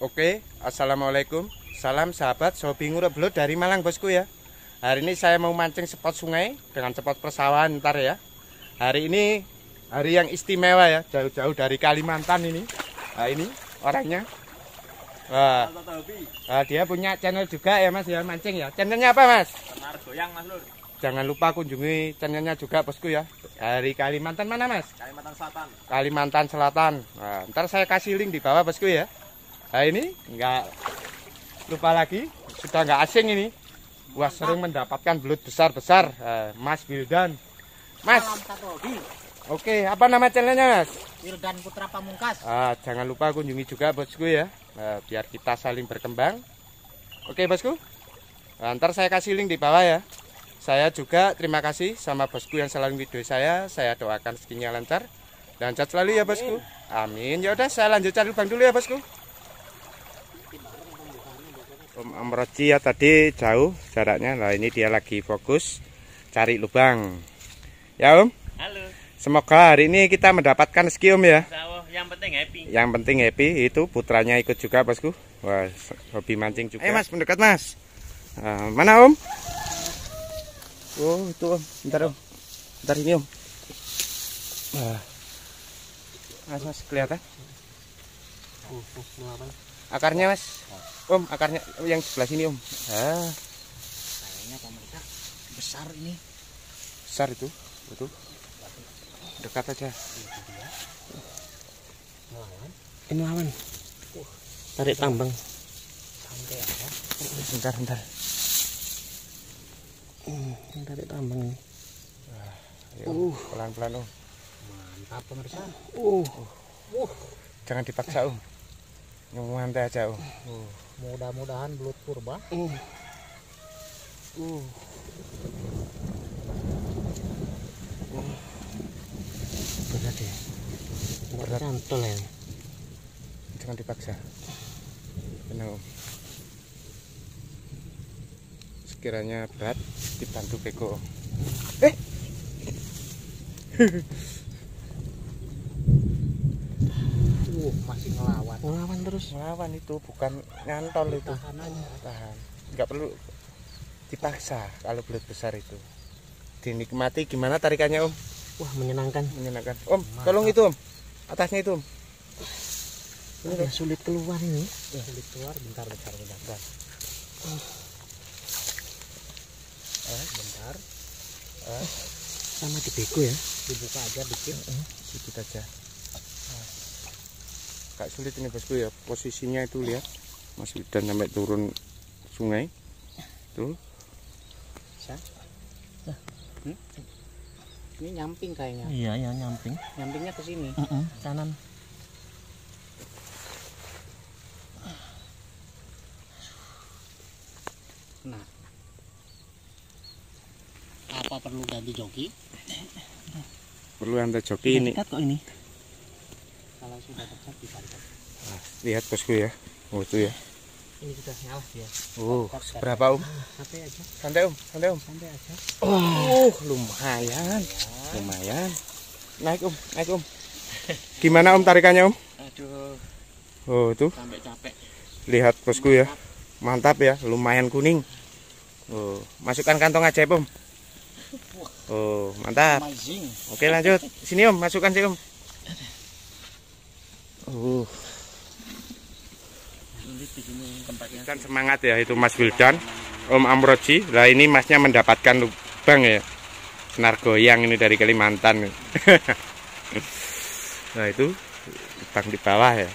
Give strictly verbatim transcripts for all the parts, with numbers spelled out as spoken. Oke, assalamualaikum. Salam sahabat Sobi Ngurek Belut dari Malang bosku ya. Hari ini saya mau mancing spot sungai dengan spot persawahan ntar ya. Hari ini hari yang istimewa ya, jauh-jauh dari Kalimantan ini. Nah, ini orangnya. Wah, nah, dia punya channel juga ya mas ya, mancing ya. Channelnya apa mas? Tenar Goyang mas Nur. Jangan lupa kunjungi channelnya juga bosku ya. Dari Kalimantan mana mas? Kalimantan Selatan. Kalimantan Selatan. Nah, ntar saya kasih link di bawah bosku ya. Nah ini nggak lupa lagi, sudah nggak asing ini. Wah, sering mendapatkan belut besar-besar. Nah, Mas Wildan. Mas. Oke, apa nama channelnya mas? Wildan Putra Pamungkas. Ah, jangan lupa kunjungi juga bosku ya. Nah, biar kita saling berkembang. Oke bosku, nah, ntar saya kasih link di bawah ya. Saya juga terima kasih sama bosku yang selalu video saya. Saya doakan rezekinya lancar dan lancar selalu. Amin ya bosku. Amin. Ya udah, saya lanjut cari lubang dulu ya bosku. Om Amroji ya, tadi jauh jaraknya. Nah ini dia lagi fokus cari lubang ya om. Halo. Semoga hari ini kita mendapatkan rezeki om ya. Yang penting happy. Yang penting happy, itu putranya ikut juga bosku. Wah, hobi mancing juga. Ayo mas, mendekat mas. Nah, mana om? Oh itu om, bentar om, bentar ini om. Nah, mas mas kelihatan? Akarnya mas, om akarnya yang sebelah sini om. Ah, kayaknya pemerintah besar ini. Besar itu, itu. Dekat aja. Ini lawan. Tarik tambang. Santai aja. Bentar, bentar. Uh, ini tarik tambang ini. Uh, pelan-pelan om. Mantap pemirsa. Uh, uh. Jangan dipaksa om. Santai aja om. Uh. Mudah-mudahan belut purba. Uh. Uh. Uh. Berat ya. Berat cantol ya. Jangan dipaksa. Tenang om. Sekiranya berat dibantu beko om. Eh. Uh, masih ngelawan. Ngelawan terus. Ngelawan itu bukan nyantol itu. Tahan aja. Tahan. Enggak perlu dipaksa kalau belut besar itu. Dinikmati gimana tarikannya om? Wah, menyenangkan. Menyenangkan. Om, mantap. Tolong itu om. Atasnya itu om. Ini udah sulit keluar ini. Ya. Sulit keluar, bentar, bentar, bentar. bentar. Oh. Eh, bentar. Eh. Sama di beko ya. Dibuka aja dikit. Eh, sedikit aja. Eh. Gak sulit ini bosku ya. Posisinya itu lihat. Mas Wildan sampai turun sungai. Tuh. Bisa? Nah. Hmm? Ini nyamping kayaknya. Iya, ya nyamping. Nyampingnya ke sini. Uh -uh. Kanan. Nah, apa perlu ganti joki? Perlu ganti joki ini. Dekat kok ini. Kalau sudah dekat ditarik. Nah, lihat bosku ya, oh itu ya. Ini sudah nyala dia. Oh, berapa om? Santai aja. Santai om, santai om. Santai aja. Oh, lumayan, lumayan. Naik om, naik om. Gimana om tarikannya om? Aduh. Oh itu. Sampai capek. Lihat bosku ya. Mantap ya, lumayan kuning. Oh, masukkan kantong aja om. Oh, mantap. Oke lanjut, sini om, masukkan sih om. Oh. Dan semangat ya itu Mas Wildan, Om Amroji. Lah ini masnya mendapatkan lubang ya. Tenar Goyang ini dari Kalimantan. Nah itu lubang di bawah ya.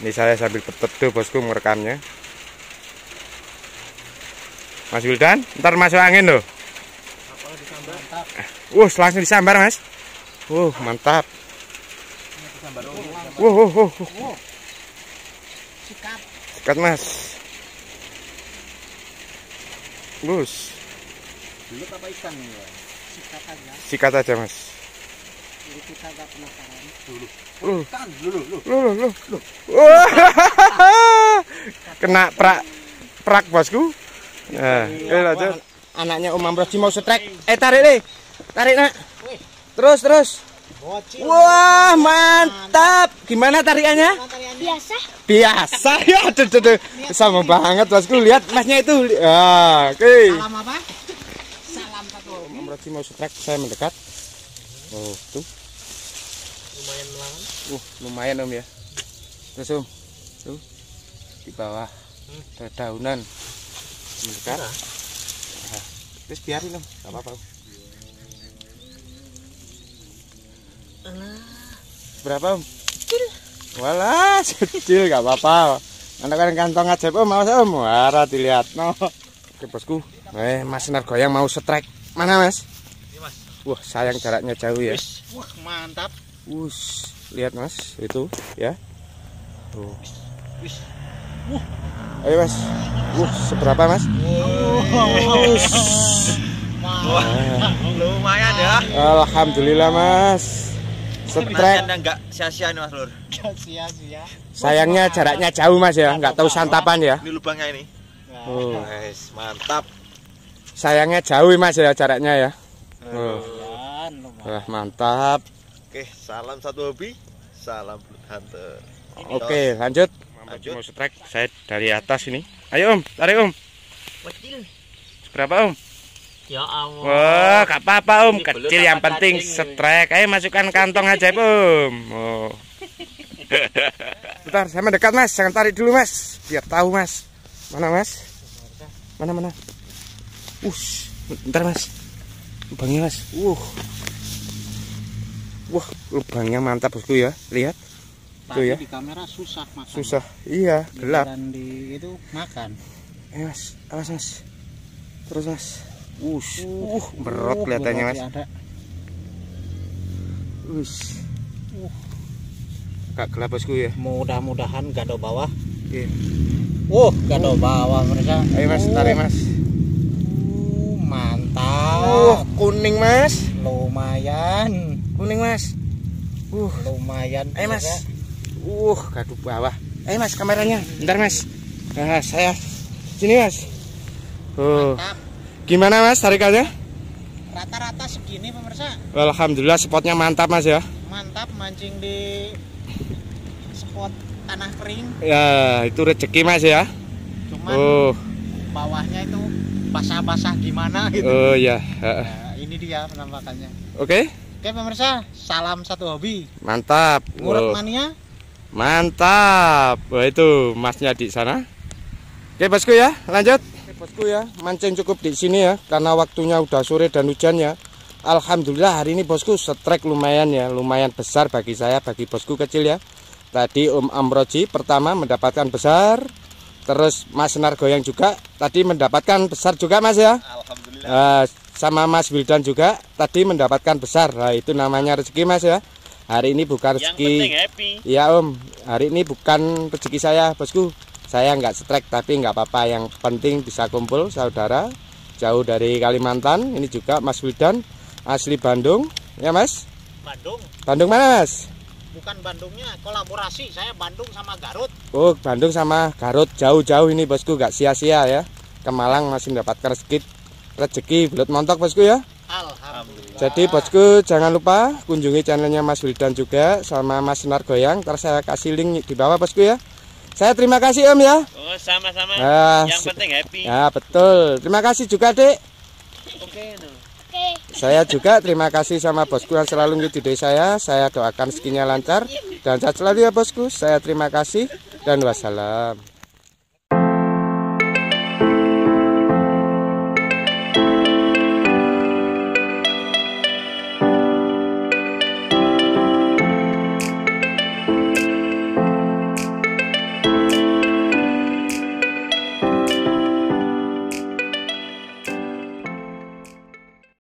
Ini saya sambil berteduh bosku merekamnya. Mas Wildan, ntar masuk angin loh. Wah, uh, langsung disambar mas. Wah, uh, mantap. Wah, wah, wah. Sikat. Sikat mas. Bus. Belut apa ikan ini? Sikat aja. Sikat aja mas. Dulu kita gak penasaran. Dulu. Loh, dulu, loh, loh, loh. Kena prak, prak bosku. Nah, eh lanjut. Anaknya Om Amroji mau setrek. Eh tarik deh. Tarik nak. Terus terus. Wah, mantap. Gimana tariannya? Biasa. Biasa ya. Aduh, aduh. Sama banget Masku. Lihat Masnya itu. Ah, oke. Okay. Salam apa? Salam satu. Om Amroji mau setrek, saya mendekat. Oh, tuh. Lumayan melangan. Uh, lumayan Om ya. Terus Om. Tuh. Di bawah. Ada daunan. Mendekat. Nah, terus biarin Om. Enggak apa-apa. Berapa Om? Kecil. Walah, kecil enggak apa-apa. Anak-anak kantong aja Om, mau Om. Wara dilihat. No. Oke, Bosku. Eh, Mas Tenar Goyang mau setrek. Mana, Mas? Ini, Mas. Wah, sayang jaraknya jauh ya. Wah, mantap. Us, lihat Mas, itu ya. Tuh. Wis. Wah. Ayo, Mas. Wah, seberapa, Mas? Wah, lumayan ya. Alhamdulillah, Mas. Setrek enggak sia-sia ini Mas Nur. Sia-sia. Sayangnya jaraknya jauh Mas ya, enggak tahu santapan ya. Ini lubangnya ini. Oh, guys, mantap. Sayangnya jauh Mas ya jaraknya ya. Oh. Wah, mantap. Oke, salam satu hobi, salam Blood Hunter. Oke, lanjut. Mau setrek saya dari atas ini. Ayo Om, tarik Om. Kecil. Berapa Om? Ya Allah. Wah, gak apa-apa Om, kecil yang penting setrek. Ayo masukkan kantong aja Om. Oh. Bentar, saya mendekat Mas, jangan tarik dulu Mas, biar tahu Mas. Mana Mas? Mana mana? Us, bentar Mas. Lubangnya Mas. Uh. Wah, lubangnya mantap Bosku ya. Lihat. Tuh ya. Di kamera susah makan. Susah. Iya, gelap. Dan di itu makan. Eh Mas, awas Mas. Terus Mas. Ush, uh, uh, berot kelihatannya Mas. Ush, uh, gak gelap Bosku ya. Mudah-mudahan gak ada bawah. Iya. Uh, gak ada bawah mereka. Ayo Mas, tarik Mas. Uh, mantap. Uh, kuning Mas. Lumayan. Kuning Mas. Uh, lumayan. Ayo Mas. Uh, gak ada bawah. Ayo Mas, kameranya. Bentar Mas. Nah, saya sini Mas. Uh. Mantap. Gimana Mas tarikannya? Rata-rata segini pemirsa. Alhamdulillah spotnya mantap Mas ya. Mantap, mancing di spot tanah kering. Ya itu rezeki Mas ya. Cuman oh. Bawahnya itu basah-basah gimana gitu. Oh ya. Nah, ini dia penampakannya. Oke. Oke pemirsa, salam satu hobi. Mantap. Ngurek oh. Mania. Mantap. Wah itu Masnya di sana. Oke Bosku ya, lanjut. Bosku ya, mancing cukup di sini ya, karena waktunya udah sore dan hujan ya. Alhamdulillah hari ini Bosku setrek lumayan ya, lumayan besar bagi saya, bagi Bosku kecil ya. Tadi Om Amroji pertama mendapatkan besar, terus Mas Tenar Goyang juga tadi mendapatkan besar juga Mas ya. Alhamdulillah. E, sama Mas Wildan juga tadi mendapatkan besar. Nah, itu namanya rezeki Mas ya. Hari ini bukan rezeki. Iya Om, hari ini bukan rezeki saya Bosku. Saya nggak setrek tapi nggak apa-apa, yang penting bisa kumpul saudara jauh dari Kalimantan. Ini juga Mas Wildan asli Bandung ya Mas. Bandung. Bandung mana Mas? Bukan Bandungnya, kolaborasi saya Bandung sama Garut. Oh Bandung sama Garut, jauh-jauh ini Bosku, nggak sia-sia ya. Ke Malang masih mendapatkan rezeki, rezeki belut montok Bosku ya. Alhamdulillah. Jadi Bosku jangan lupa kunjungi channelnya Mas Wildan juga sama Mas Tenar Goyang. Terus saya kasih link di bawah Bosku ya. Saya terima kasih Om ya. Oh, sama-sama. Nah, yang penting happy. Ya, betul. Terima kasih juga, Dek. Oke, Oke. Saya juga terima kasih sama Bosku yang selalu ngidoi saya. Saya doakan rezekinya lancar dan sehat selalu ya Bosku. Saya terima kasih dan wassalam.